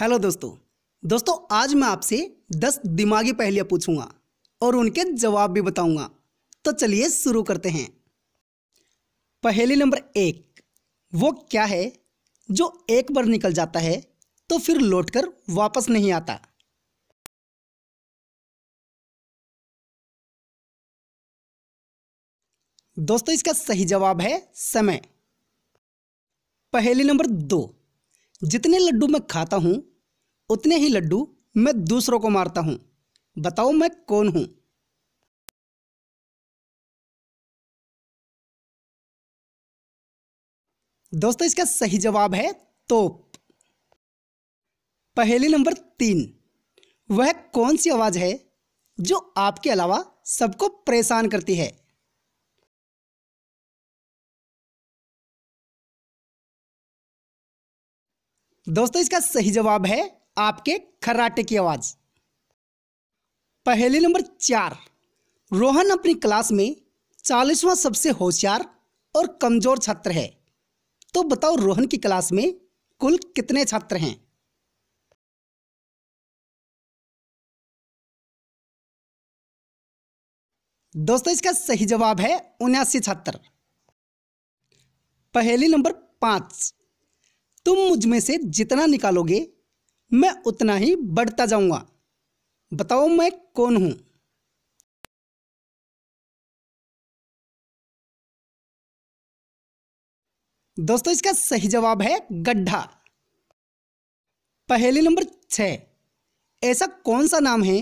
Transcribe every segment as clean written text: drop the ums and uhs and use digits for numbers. Hello दोस्तों, आज मैं आपसे 10 दिमागी पहेलियाँ पूछूंगा और उनके जवाब भी बताऊंगा। तो चलिए शुरू करते हैं। पहेली नंबर 1, वो क्या है जो एक बार निकल जाता है तो फिर लौटकर वापस नहीं आता? दोस्तों, इसका सही जवाब है समय। पहेली नंबर 2, जितने लड्डू मैं खाता हूँ उतने ही लड्डू मैं दूसरों को मारता हूँ, बताओ मैं कौन हूँ? दोस्तों, इसका सही जवाब है तोप। पहेली नंबर 3, वह कौन सी आवाज़ है जो आपके अलावा सबको परेशान करती है? दोस्तों, इसका सही जवाब है आपके खर्राटे की आवाज़। पहेली नंबर 4, रोहन अपनी क्लास में 40वां सबसे होशियार और कमज़ोर छात्र है, तो बताओ रोहन की क्लास में कुल कितने छात्र हैं? दोस्तों, इसका सही जवाब है 79 छात्र। पहेली नंबर 5, तुम मुझ में से जितना निकालोगे मैं उतना ही बढ़ता जाऊंगा, बताओ मैं कौन हूं? दोस्तों, इसका सही जवाब है गड्ढा। पहेली नंबर 6, ऐसा कौन सा नाम है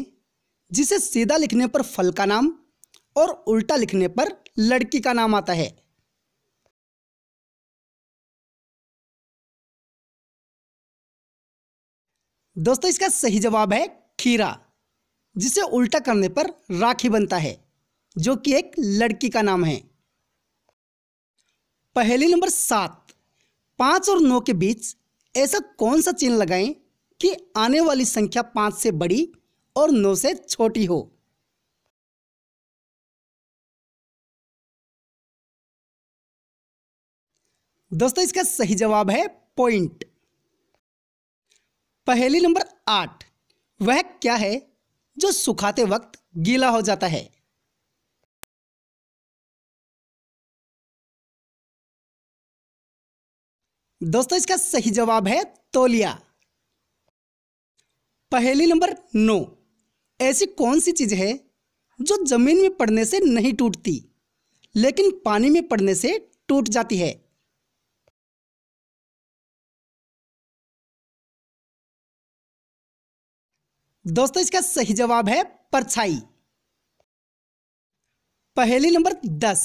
जिसे सीधा लिखने पर फल का नाम और उल्टा लिखने पर लड़की का नाम आता है? दोस्तों, इसका सही जवाब है खीरा, जिसे उल्टा करने पर राखी बनता है, जो कि एक लड़की का नाम है। पहेली नंबर 7, 5 और 9 के बीच ऐसा कौन सा चिन्ह लगाएं कि आने वाली संख्या 5 से बड़ी और 9 से छोटी हो? दोस्तों, इसका सही जवाब है पॉइंट। पहेली नंबर 8, वह क्या है जो सुखाते वक्त गीला हो जाता है? दोस्तों, इसका सही जवाब है तौलिया। पहेली नंबर 9, ऐसी कौन सी चीज है जो जमीन में पड़ने से नहीं टूटती लेकिन पानी में पड़ने से टूट जाती है? दोस्तों, इसका सही जवाब है परछाई। पहेली नंबर 10,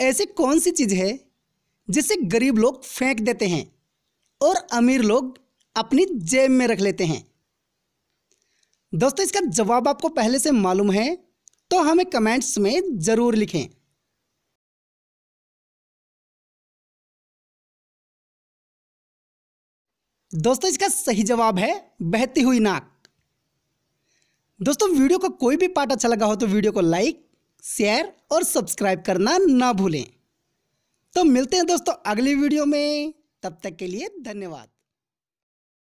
ऐसी कौन सी चीज़ है जिसे गरीब लोग फेंक देते हैं और अमीर लोग अपनी जेब में रख लेते हैं? दोस्तों, इसका जवाब आपको पहले से मालूम है तो हमें कमेंट्स में ज़रूर लिखें। दोस्तों, इसका सही जवाब है बहती हुई नाक। दोस्तों, वीडियो का कोई भी पार्ट अच्छा लगा हो तो वीडियो को लाइक, शेयर और सब्सक्राइब करना ना भूलें। तो मिलते हैं दोस्तों अगली वीडियो में, तब तक के लिए धन्यवाद।